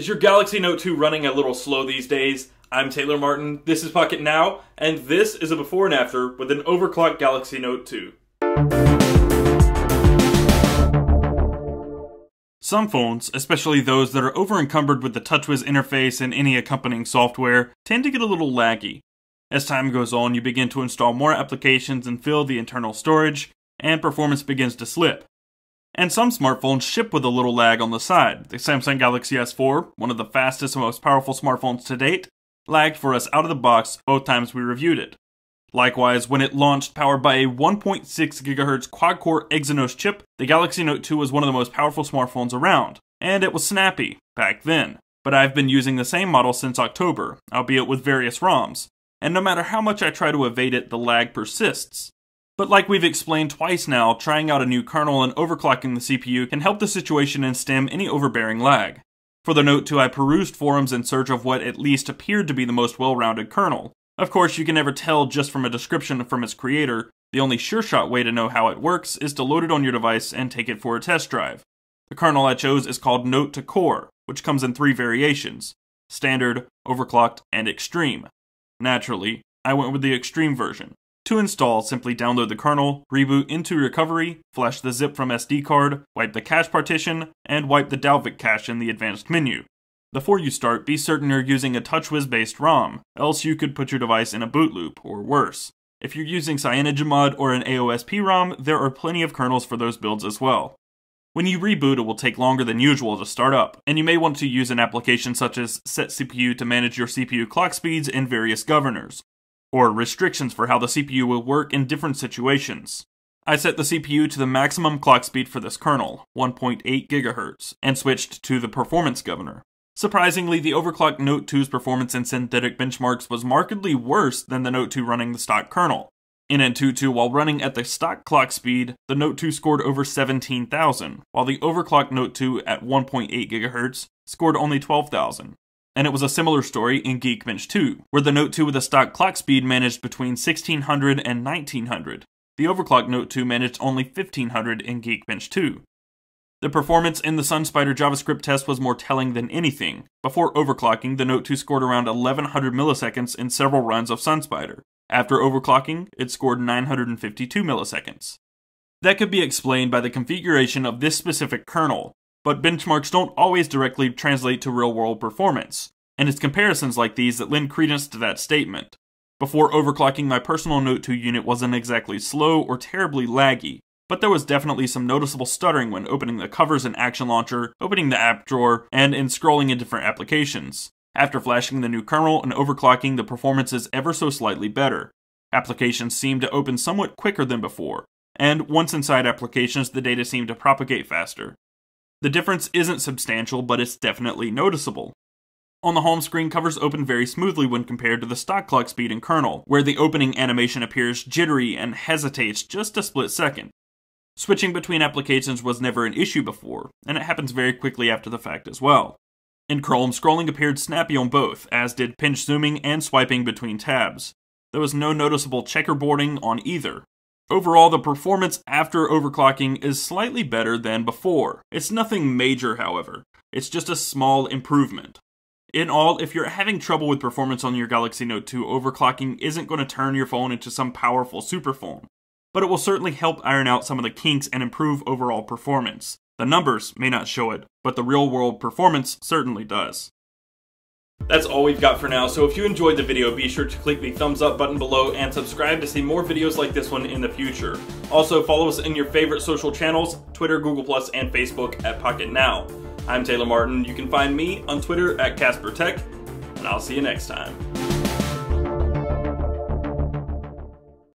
Is your Galaxy Note 2 running a little slow these days? I'm Taylor Martin, this is Pocketnow, and this is a before and after with an overclocked Galaxy Note 2. Some phones, especially those that are over-encumbered with the TouchWiz interface and any accompanying software, tend to get a little laggy. As time goes on, you begin to install more applications and fill the internal storage, and performance begins to slip. And some smartphones ship with a little lag on the side. The Samsung Galaxy S4, one of the fastest and most powerful smartphones to date, lagged for us out of the box both times we reviewed it. Likewise, when it launched powered by a 1.6 GHz quad-core Exynos chip, the Galaxy Note 2 was one of the most powerful smartphones around, and it was snappy back then. But I've been using the same model since October, albeit with various ROMs, and no matter how much I try to evade it, the lag persists. But like we've explained twice now, trying out a new kernel and overclocking the CPU can help the situation and stem any overbearing lag. For the Note 2, I perused forums in search of what at least appeared to be the most well-rounded kernel. Of course, you can never tell just from a description from its creator. The only sure-shot way to know how it works is to load it on your device and take it for a test drive. The kernel I chose is called Note 2 Core, which comes in three variations: Standard, Overclocked, and Extreme. Naturally, I went with the Extreme version. To install, simply download the kernel, reboot into recovery, flash the zip from SD card, wipe the cache partition, and wipe the Dalvik cache in the advanced menu. Before you start, be certain you're using a TouchWiz-based ROM, else you could put your device in a boot loop, or worse. If you're using CyanogenMod or an AOSP ROM, there are plenty of kernels for those builds as well. When you reboot, it will take longer than usual to start up, and you may want to use an application such as SetCPU to manage your CPU clock speeds and various governors, or restrictions for how the CPU will work in different situations. I set the CPU to the maximum clock speed for this kernel, 1.8 GHz, and switched to the performance governor. Surprisingly, the overclocked Note 2's performance in synthetic benchmarks was markedly worse than the Note 2 running the stock kernel. In Antutu, while running at the stock clock speed, the Note 2 scored over 17,000, while the overclocked Note 2 at 1.8 GHz scored only 12,000. And it was a similar story in Geekbench 2, where the Note 2 with a stock clock speed managed between 1600 and 1900. The overclocked Note 2 managed only 1500 in Geekbench 2. The performance in the SunSpider JavaScript test was more telling than anything. Before overclocking, the Note 2 scored around 1100 milliseconds in several runs of SunSpider. After overclocking, it scored 952 milliseconds. That could be explained by the configuration of this specific kernel, but benchmarks don't always directly translate to real-world performance, and it's comparisons like these that lend credence to that statement. Before overclocking, my personal Note 2 unit wasn't exactly slow or terribly laggy, but there was definitely some noticeable stuttering when opening the covers in Action Launcher, opening the app drawer, and in scrolling in different applications. After flashing the new kernel and overclocking, the performance is ever so slightly better. Applications seem to open somewhat quicker than before, and once inside applications, the data seem to propagate faster. The difference isn't substantial, but it's definitely noticeable. On the home screen, covers open very smoothly when compared to the stock clock speed in kernel, where the opening animation appears jittery and hesitates just a split second. Switching between applications was never an issue before, and it happens very quickly after the fact as well. In Chrome, scrolling appeared snappy on both, as did pinch zooming and swiping between tabs. There was no noticeable checkerboarding on either. Overall, the performance after overclocking is slightly better than before. It's nothing major, however. It's just a small improvement. In all, if you're having trouble with performance on your Galaxy Note 2, overclocking isn't going to turn your phone into some powerful superphone, but it will certainly help iron out some of the kinks and improve overall performance. The numbers may not show it, but the real-world performance certainly does. That's all we've got for now, so if you enjoyed the video, be sure to click the thumbs up button below and subscribe to see more videos like this one in the future. Also, follow us in your favorite social channels, Twitter, Google+, and Facebook at Pocketnow. I'm Taylor Martin. You can find me on Twitter at CasperTech, and I'll see you next time.